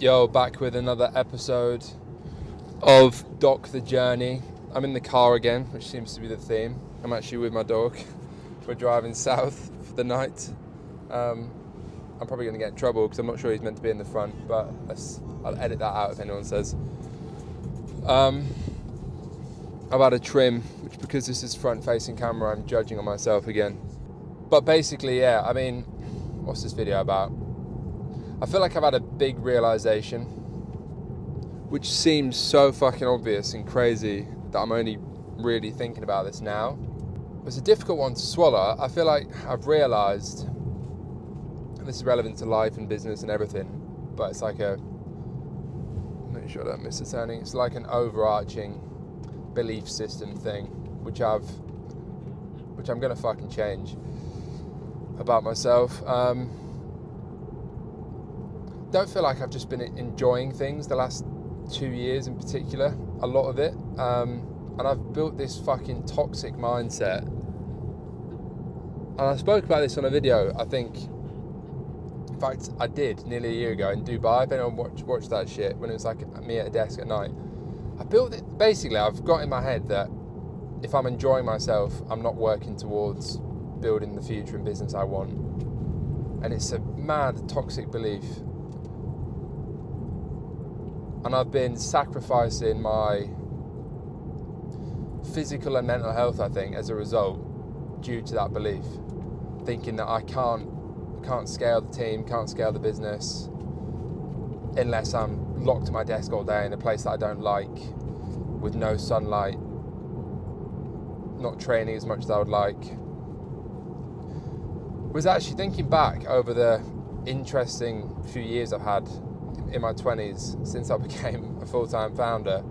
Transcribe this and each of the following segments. Yo, back with another episode of Doc the Journey. I'm in the car again, which seems to be the theme. I'm actually with my dog. We're driving south for the night. I'm probably going to get in trouble because I'm not sure he's meant to be in the front, but I'll edit that out if anyone says. I've had a trim, which because this is front-facing camera, I'm judging on myself again. But basically, yeah, I mean, what's this video about? I feel like I've had a big realization, which seems so fucking obvious and crazy that I'm only really thinking about this now. It's a difficult one to swallow. I feel like I've realized, and this is relevant to life and business and everything, but it's like a, make sure I don't miss a turning, it's like an overarching belief system thing, which I'm gonna fucking change about myself. Don't feel like I've just been enjoying things the last 2 years in particular, a lot of it, and I've built this fucking toxic mindset. And I spoke about this on a video, I think, in fact I did nearly a year ago in Dubai. If anyone watched that shit, when it was like me at a desk at night, I built it. Basically I've got in my head that if I'm enjoying myself, I'm not working towards building the future and business I want, and it's a mad toxic belief. And I've been sacrificing my physical and mental health, I think, as a result, due to that belief. Thinking that I can't scale the team, can't scale the business, unless I'm locked at my desk all day in a place that I don't like, with no sunlight, not training as much as I would like. Was actually thinking back over the interesting few years I've had in my 20s, since I became a full-time founder.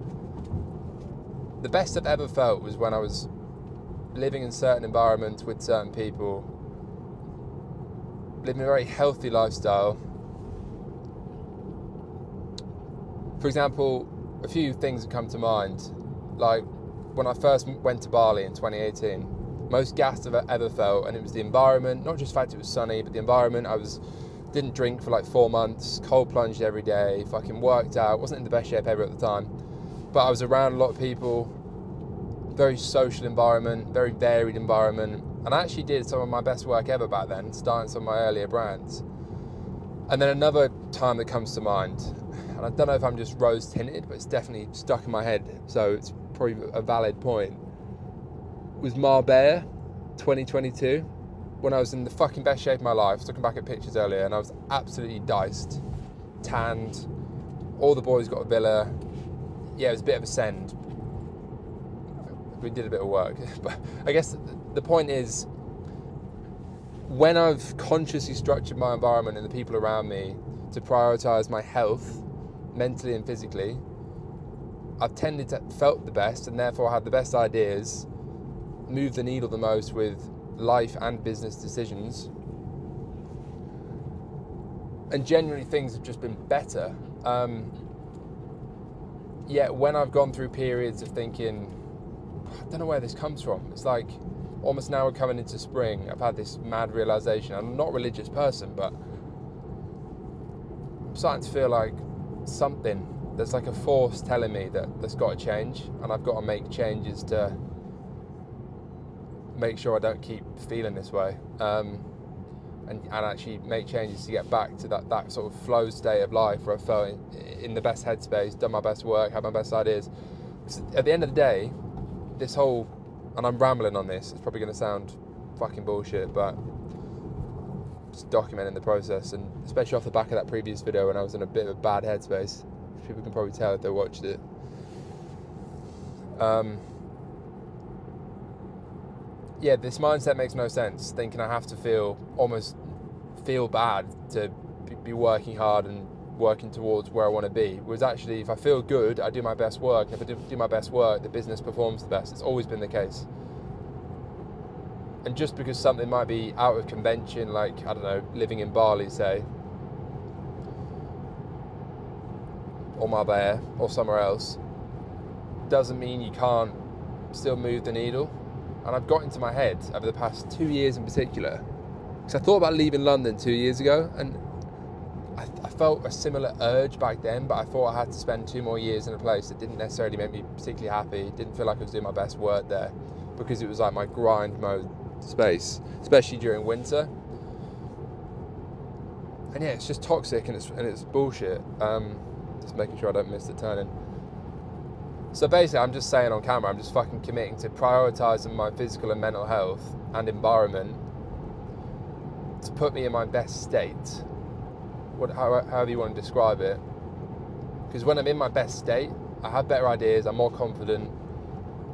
The best I've ever felt was when I was living in certain environments with certain people, living a very healthy lifestyle. For example, a few things that come to mind, like when I first went to Bali in 2018, most gassed I've ever felt, and it was the environment, not just the fact it was sunny, but the environment. Didn't drink for like 4 months, cold plunged every day, fucking worked out, wasn't in the best shape ever at the time, but I was around a lot of people, very social environment, very varied environment, and I actually did some of my best work ever back then, starting some of my earlier brands. And then another time that comes to mind, and I don't know if I'm just rose-tinted, but it's definitely stuck in my head, so it's probably a valid point, was Marbella 2022. When I was in the fucking best shape of my life, looking back at pictures earlier, and I was absolutely diced, tanned, all the boys got a villa. Yeah, it was a bit of a send. We did a bit of work. But I guess the point is, when I've consciously structured my environment and the people around me to prioritize my health, mentally and physically, I've tended to felt the best, and therefore had the best ideas, moved the needle the most with life and business decisions, and generally things have just been better. Yet when I've gone through periods of thinking, I don't know where this comes from, it's like almost now we're coming into spring, I've had this mad realization. I'm not a religious person, but I'm starting to feel like something, there's like a force telling me that that's got to change, and I've got to make changes to make sure I don't keep feeling this way, and actually make changes to get back to that sort of flow state of life where I felt in the best headspace, done my best work, had my best ideas. So at the end of the day, this whole, and I'm rambling on this, it's probably going to sound fucking bullshit, but just documenting the process, and especially off the back of that previous video when I was in a bit of a bad headspace, people can probably tell if they watched it. Yeah, this mindset makes no sense, thinking I have to almost feel bad to be working hard and working towards where I want to be. Whereas actually, if I feel good, I do my best work. And if I do my best work, the business performs the best. It's always been the case. And just because something might be out of convention, like, I don't know, living in Bali, say, or Marbella, or somewhere else, doesn't mean you can't still move the needle. And I've got into my head over the past 2 years in particular, because I thought about leaving London 2 years ago, and I felt a similar urge back then, but I thought I had to spend 2 more years in a place that didn't necessarily make me particularly happy. Didn't feel like I was doing my best work there because it was like my grind mode space, especially during winter. And yeah, it's just toxic and it's bullshit. Just making sure I don't miss the turning. So basically, I'm just saying on camera, I'm just fucking committing to prioritizing my physical and mental health and environment to put me in my best state. However you want to describe it. Because when I'm in my best state, I have better ideas, I'm more confident,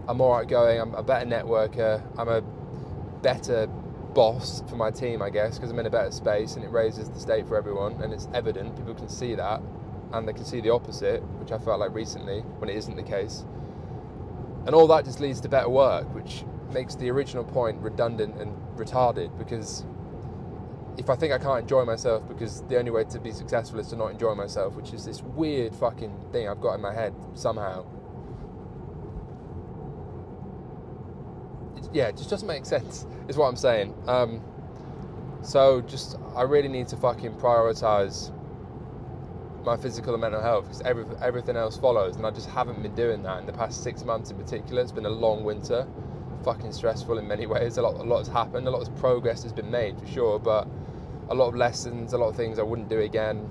I'm more outgoing, I'm a better networker, I'm a better boss for my team, I guess, because I'm in a better space and it raises the state for everyone and it's evident, people can see that. And they can see the opposite, which I felt like recently, when it isn't the case. And all that just leads to better work, which makes the original point redundant and retarded, because if I think I can't enjoy myself, because the only way to be successful is to not enjoy myself, which is this weird fucking thing I've got in my head somehow. It just doesn't make sense, is what I'm saying. So I really need to fucking prioritize my physical and mental health, because everything else follows, and I just haven't been doing that in the past 6 months in particular. It's been a long winter, fucking stressful in many ways. A lot has happened, a lot of progress has been made for sure, but a lot of lessons, a lot of things I wouldn't do again,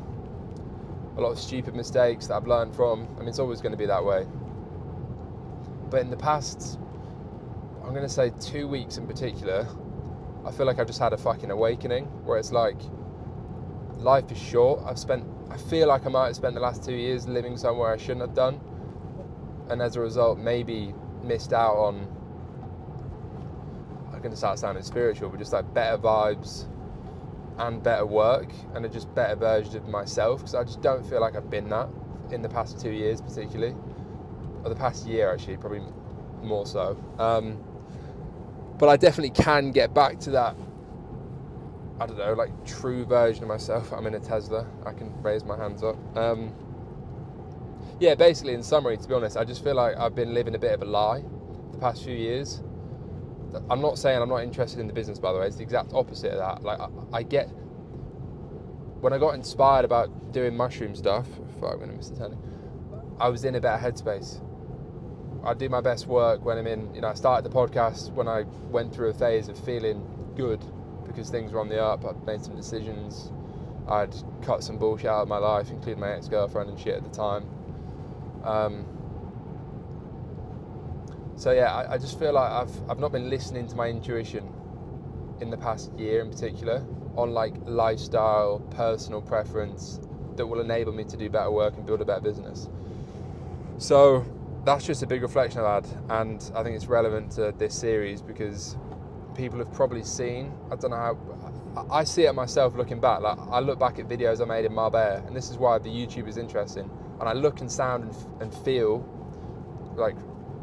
a lot of stupid mistakes that I've learned from. I mean, it's always going to be that way. But in the past, I'm going to say 2 weeks in particular, I feel like I've just had a fucking awakening, where it's like, life is short. I feel like I might have spent the last 2 years living somewhere I shouldn't have done, and as a result maybe missed out on, I'm going to start sounding spiritual, but just like better vibes and better work and a just better version of myself, because I just don't feel like I've been that in the past 2 years particularly, or the past year actually, probably more so. But I definitely can get back to that, I don't know, like true version of myself. I'm in a Tesla, I can raise my hands up. Basically in summary, to be honest, I just feel like I've been living a bit of a lie the past few years. I'm not saying I'm not interested in the business, by the way, it's the exact opposite of that. Like I get, when I got inspired about doing mushroom stuff, fuck, I'm gonna miss the turning, I was in a better headspace. I do my best work when I'm in, I started the podcast when I went through a phase of feeling good, because things were on the up, I'd made some decisions, I'd cut some bullshit out of my life, including my ex-girlfriend and shit at the time. I just feel like I've not been listening to my intuition in the past year in particular, on like lifestyle, personal preference, that will enable me to do better work and build a better business. So that's just a big reflection I've had, and I think it's relevant to this series because people have probably seen, I don't know how, I see it myself looking back. Like I look back at videos I made in Marbella, and this is why the YouTube is interesting, and I look and sound and feel like,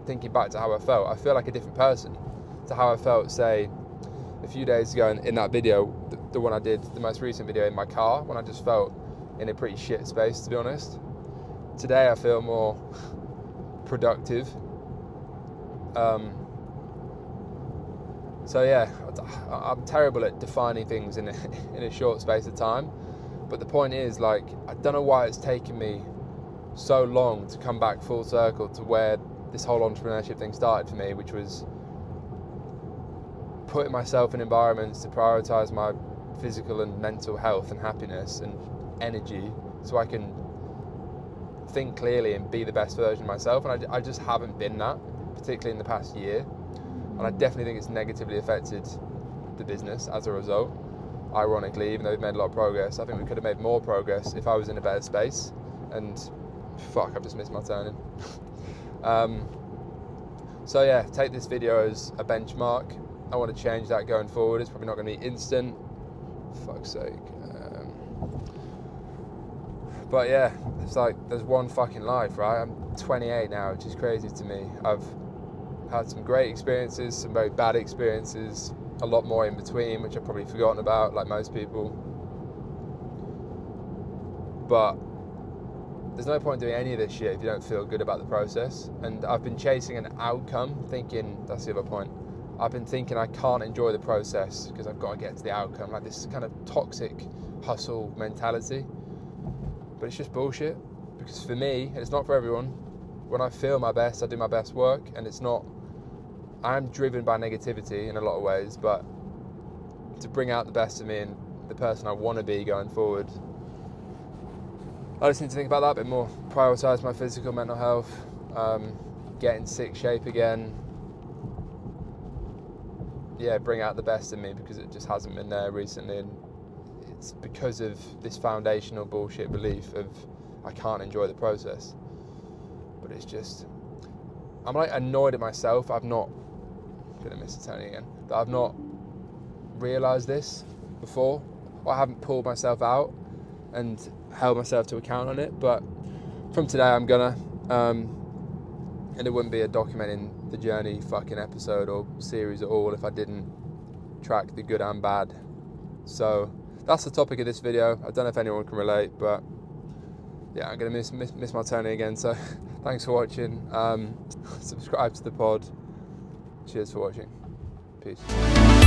thinking back to how I felt, I feel like a different person to how I felt, say, a few days ago in that video, the one I did, the most recent video in my car, when I just felt in a pretty shit space, to be honest. Today I feel more productive. I'm terrible at defining things in a short space of time. But the point is, like, I don't know why it's taken me so long to come back full circle to where this whole entrepreneurship thing started for me, which was putting myself in environments to prioritize my physical and mental health and happiness and energy so I can think clearly and be the best version of myself. And I just haven't been that, particularly in the past year. And I definitely think it's negatively affected the business as a result. Ironically, even though we've made a lot of progress, I think we could have made more progress if I was in a better space. And fuck, I've just missed my turning. Take this video as a benchmark. I want to change that going forward. It's probably not going to be instant. Fuck's sake. It's like there's one fucking life, right? I'm 28 now, which is crazy to me. I've had some great experiences, some very bad experiences, a lot more in between, which I've probably forgotten about, like most people. But there's no point doing any of this shit if you don't feel good about the process. And I've been chasing an outcome, thinking, that's the other point. I've been thinking I can't enjoy the process because I've got to get to the outcome, like this kind of toxic hustle mentality. But it's just bullshit, because for me, and it's not for everyone, when I feel my best, I do my best work, and it's not, I'm driven by negativity in a lot of ways, but to bring out the best of me and the person I want to be going forward, I just need to think about that a bit more, prioritise my physical, mental health, get in sick shape again, yeah, bring out the best in me, because it just hasn't been there recently, and it's because of this foundational bullshit belief of I can't enjoy the process. But it's just, I'm like annoyed at myself, I'm gonna miss the Tony again, that I've not realised this before, or I haven't pulled myself out and held myself to account on it. But from today I'm gonna, and it wouldn't be a documenting the journey fucking episode or series at all if I didn't track the good and bad. So that's the topic of this video. I don't know if anyone can relate, but yeah, I'm gonna miss my Tony again. So thanks for watching, subscribe to the pod, cheers for watching, peace.